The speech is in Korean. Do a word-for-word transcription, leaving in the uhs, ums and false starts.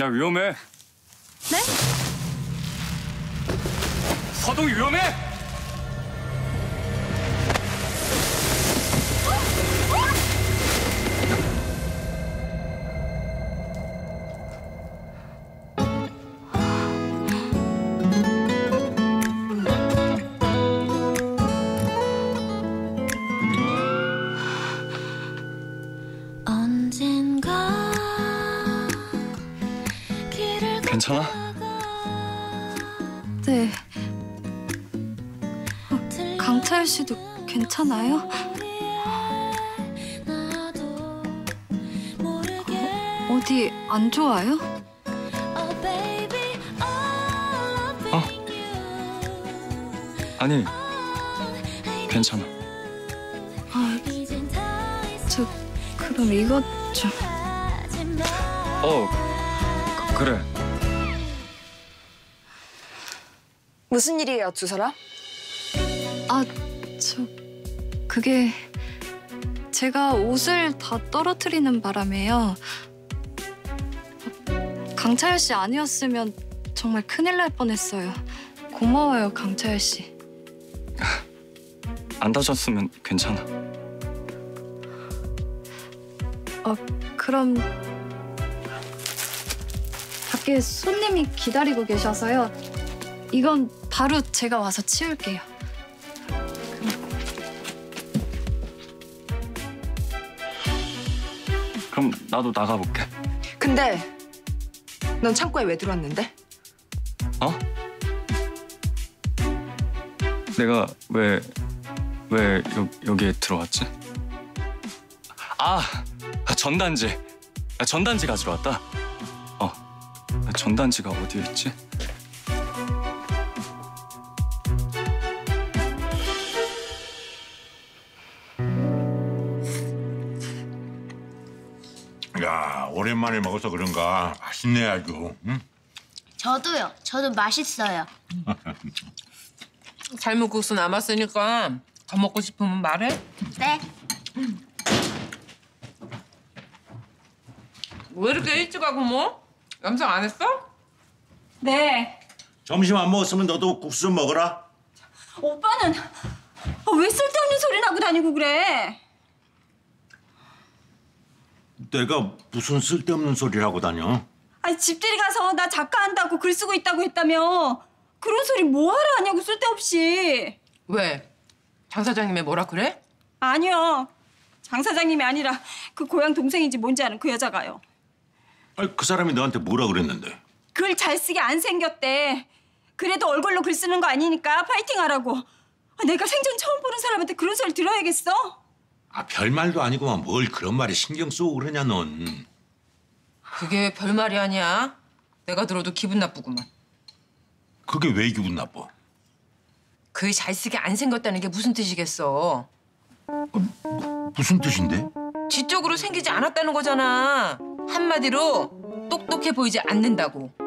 야, 위험해. 네? 서동 위험해! 괜찮아? 네. 어, 강차열 씨도 괜찮아요? 어, 어디 안 좋아요? 어? 아니, 괜찮아. 아, 저 그럼 이것 좀... 어, 그, 그래. 무슨 일이에요, 두 사람? 아, 저... 그게... 제가 옷을 다 떨어뜨리는 바람에요. 강차열 씨 아니었으면 정말 큰일 날 뻔했어요. 고마워요, 강차열 씨. 안 다쳤으면 괜찮아. 어, 그럼... 밖에 손님이 기다리고 계셔서요. 이건 바로 제가 와서 치울게요. 그럼 나도 나가볼게. 근데 넌 창고에 왜 들어왔는데? 어? 내가 왜, 왜 여, 여기에 들어왔지? 아! 전단지! 전단지 가지러 왔다. 어, 전단지가 어디에 있지? 야, 오랜만에 먹어서 그런가 맛있네 아주. 응? 저도요. 저도 맛있어요. 잘못국수 남았으니까 더 먹고 싶으면 말해. 네. 왜 이렇게 일찍 하고 뭐? 염색 안 했어? 네. 점심 안 먹었으면 너도 국수 좀 먹어라. 오빠는 왜 쓸데없는 소리나 하고 다니고 그래? 내가 무슨 쓸데없는 소리를 하고 다녀? 아니, 집들이 가서 나 작가 한다고 글 쓰고 있다고 했다며. 그런 소리 뭐하러 하냐고 쓸데없이. 왜? 장 사장님이 뭐라 그래? 아니요. 장 사장님이 아니라 그 고향 동생인지 뭔지 아는 그 여자가요. 아니, 그 사람이 너한테 뭐라 그랬는데? 글 잘 쓰게 안 생겼대. 그래도 얼굴로 글 쓰는 거 아니니까 파이팅 하라고. 아, 내가 생전 처음 보는 사람한테 그런 소리를 들어야겠어? 아, 별말도 아니고만 뭘 그런 말에 신경 쓰고 그러냐, 넌. 그게 왜 별말이 아니야? 내가 들어도 기분 나쁘구만. 그게 왜 기분 나빠? 그 잘쓰게 안 생겼다는 게 무슨 뜻이겠어? 어, 무슨 뜻인데? 지적으로 생기지 않았다는 거잖아. 한마디로 똑똑해 보이지 않는다고.